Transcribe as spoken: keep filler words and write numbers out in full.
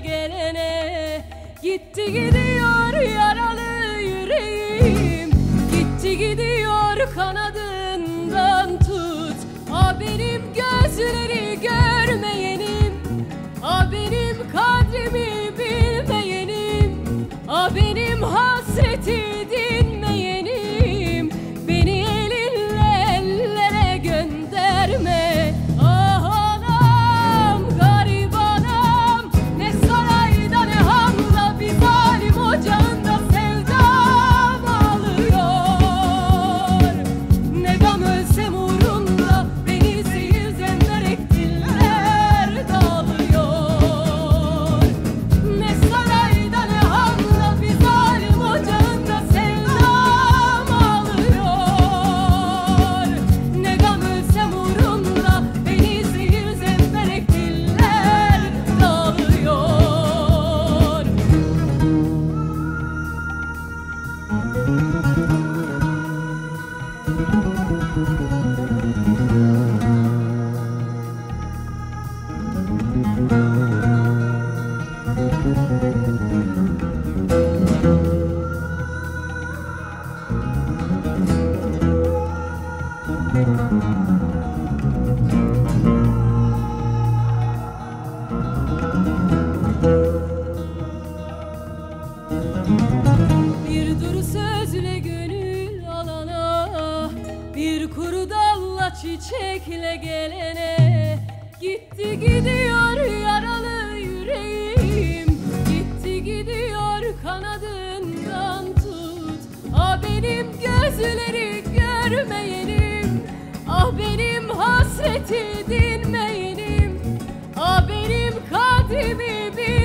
gelene gitti gidiyor yaralı yüreğim, gitti gidiyor kanadından tut. A benim gözleri görmeyenim, a benim kadrimi bilmeyenim, a benim hasretim. Çiçekle gelene gitti gidiyor yaralı yüreğim, gitti gidiyor kanadından tut. Ah benim gözleri görmeyenim, ah benim hasreti dinmeyenim, ah benim kadrimi bil.